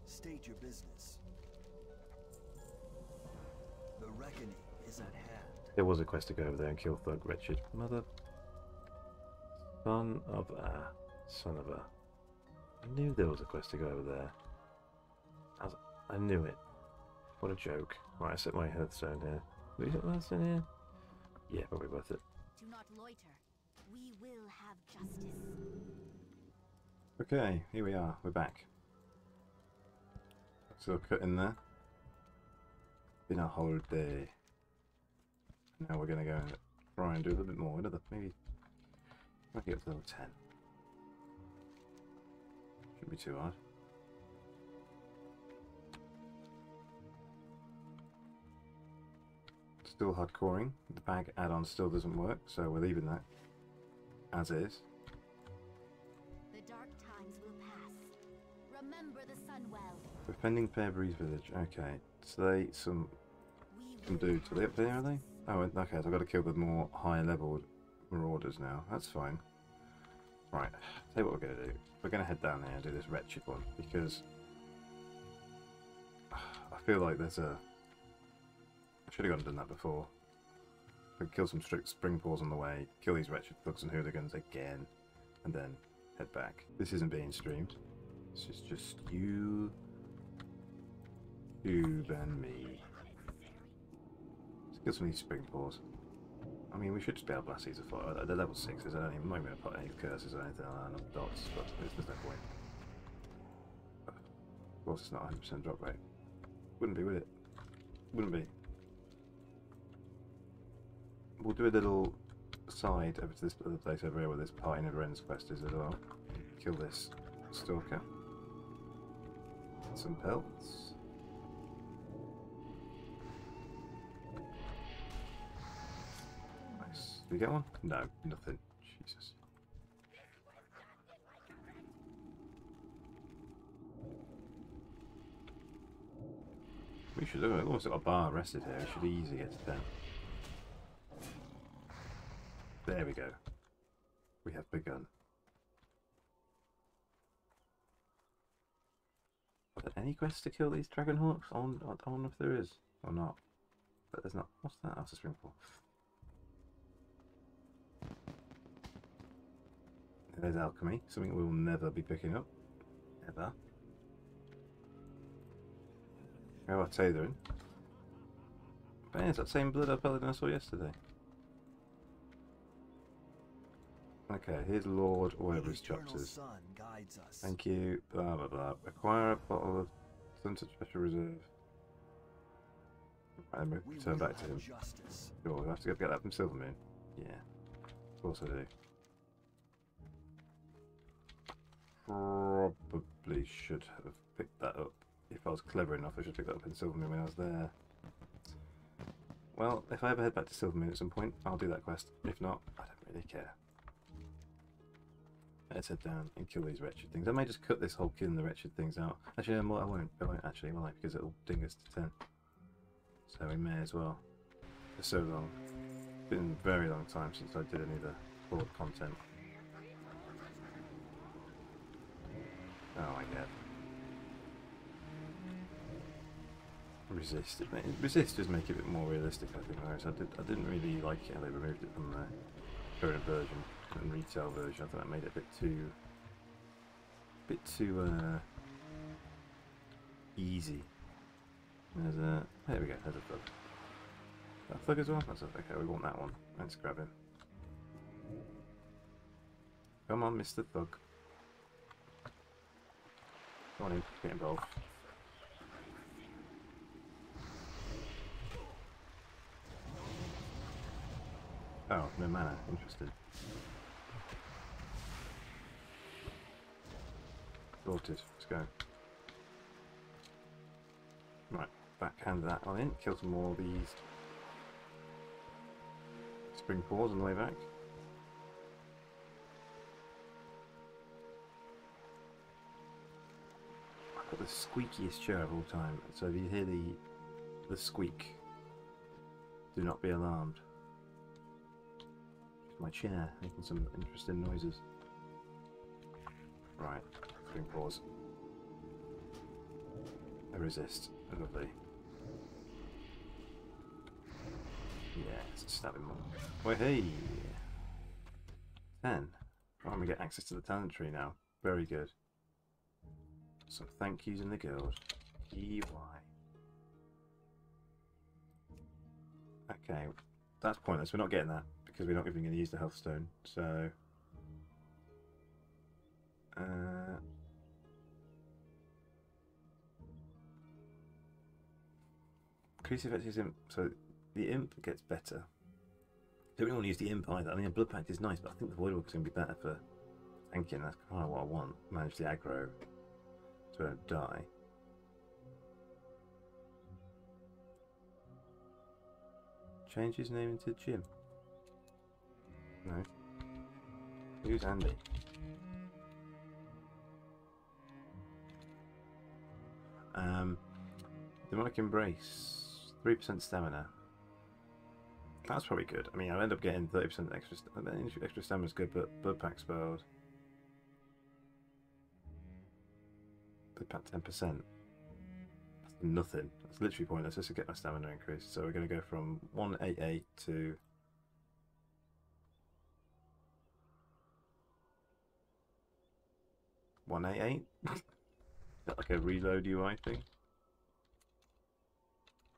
State your business. The reckoning. There was a quest to go over there and kill Thug Wretched. Mother. Son of a... I knew there was a quest to go over there. I knew it. What a joke. Right, I set my hearthstone here. Will you set my hearthstone here? Yeah, probably worth it. Do not loiter. We will have justice. Okay, here we are. We're back. Still cut in there. Been a whole day. Now we're going to go and try and do a little bit more. Another, maybe... I'll get up to level 10. Shouldn't be too hard. Still hardcoring. The bag add-on still doesn't work, so we're leaving that as is. The dark times will pass. Remember the sun well. Defending Fairbreeze Village. Okay, so they some dudes. Are they up there? Are they? Oh, okay. So I've got to kill the more high-leveled marauders now. That's fine. Right. Tell you what we're gonna do. We're gonna head down there and do this wretched one because I feel like there's a. I should have gone and done that before. We kill some strict spring paws on the way, kill these wretched thugs and hooligans again, and then head back. This isn't being streamed. This is just you and me. Let's kill some of these spring paws. I mean, we should just be able to blast these afloat. They're level 6s, I don't even mind put any curses or anything on like dots, but there's no point. Of course, it's not 100% drop rate. Wouldn't be, would it? Wouldn't be. We'll do a little side over to this other place over here where this party never ends quest is as well. Kill this stalker. Some pelts. Nice. Did we get one? No, nothing. Jesus. We should have almost got a bar rested here. We should easily get to them. There we go. We have begun. Are there any quests to kill these dragon hawks? I don't know if there is or not. But there's not. What's that? That's a spring pool. There's alchemy, something we will never be picking up. Ever. Oh, I'll tell you they're in. But yeah, it's that same blood paladin I saw yesterday. Okay, here's Lord, or whatever his chops is. Thank you, blah blah blah. Acquire a bottle of Sunset Special Reserve. Right, then we'll return back to him. Justice. Sure, we'll have to go get that from Silvermoon. Yeah, of course I do. Probably should have picked that up. If I was clever enough, I should have picked that up in Silvermoon when I was there. Well, if I ever head back to Silvermoon at some point, I'll do that quest. If not, I don't really care. Let's head down and kill these wretched things. I may just cut this whole killing the wretched things out. Actually, no, I won't. I won't actually, will I? Because it'll ding us to 10. So we may as well. For so long. It's been a very long time since I did any of the board content. Oh, I get it. Resist. Resist does make it a bit more realistic, I think. Whereas I didn't really like how they removed it from the current version. And retail version, I thought I made it a bit too easy. There's a there we go. There's a thug. That thug as well. That's okay. We want that one. Let's grab him. Come on, Mr. Thug. Come on in. Get involved. Oh, no mana. Interesting. Sorted. Let's go. Right, backhand that on in. Kill some more of these spring paws on the way back. I've got the squeakiest chair of all time. So if you hear the squeak, do not be alarmed. My chair making some interesting noises. Right, spring paws. I resist. Lovely. Yeah, let's stab him on. Wait, hey! 10. Right, and we get access to the talent tree now. Very good. Some thank yous in the guild. EY. Okay, that's pointless. We're not getting that because we're not even going to use the health stone. So, increase effectiveness imp. So the imp gets better. Don't really want to use the imp either. I mean, a blood pact is nice, but I think the void walk is going to be better for tanking. That's kind of what I want. Manage the aggro so I don't die. Change his name into Jim. No. Who's Andy? Demonic Embrace. 3% stamina. That's probably good. I mean, I'll end up getting 30% extra stamina is good, but blood pack spells. Blood pack 10%. Nothing. That's literally pointless. Just to get my stamina increased. So we're going to go from 188 to 188. Is that like a reload UI thing?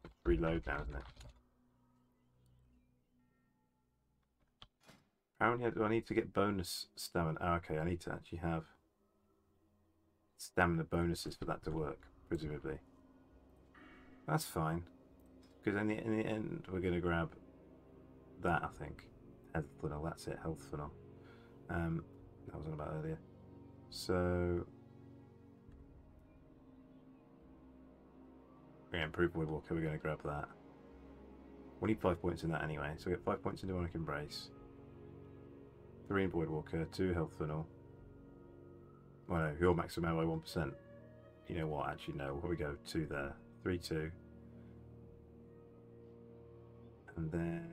It's reload now, isn't it? Apparently, do I need to get bonus stamina? Oh, okay, I need to actually have stamina bonuses for that to work, presumably. That's fine, because in the end we're going to grab that, I think. Health funnel, that's it, health funnel. That was on about earlier. So, we're going to improve Void Walker, we're going to grab that. We need 5 points in that anyway, so we get 5 points in Demonic Embrace. 3 in Void Walker, 2 health funnel. Well, no, your maximum ammo 1%. You know what, actually no, here we go, 2 there. 3-2, and then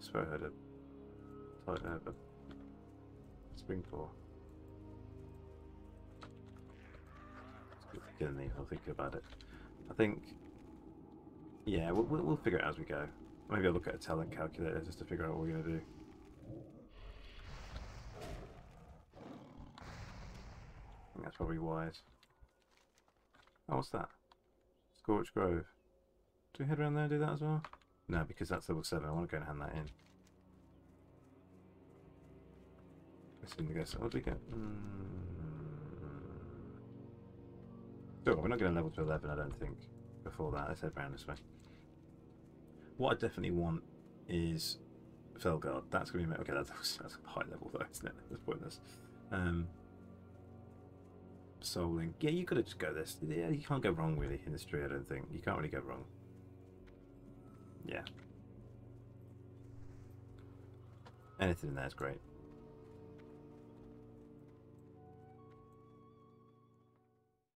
I swear I heard a spring floor. It's killing me. I'll think about it. I think, yeah, we'll figure it out as we go. Maybe I'll look at a talent calculator just to figure out what we're gonna do. I think that's probably wise. Oh, what's that? Scorch Grove. Do we head around there and do that as well? No, because that's level 7. I want to go and hand that in. Let's see, guess. How do we go? Oh, we're not going to level to 11, I don't think, before that. Let's head around this way. What I definitely want is Felguard. That's going to be... Okay, that's a high level, though, isn't it? That's pointless. Soling. Yeah, you could have just go this. Yeah, you can't go wrong really in this tree, I don't think. You can't really go wrong. Yeah. Anything in there is great.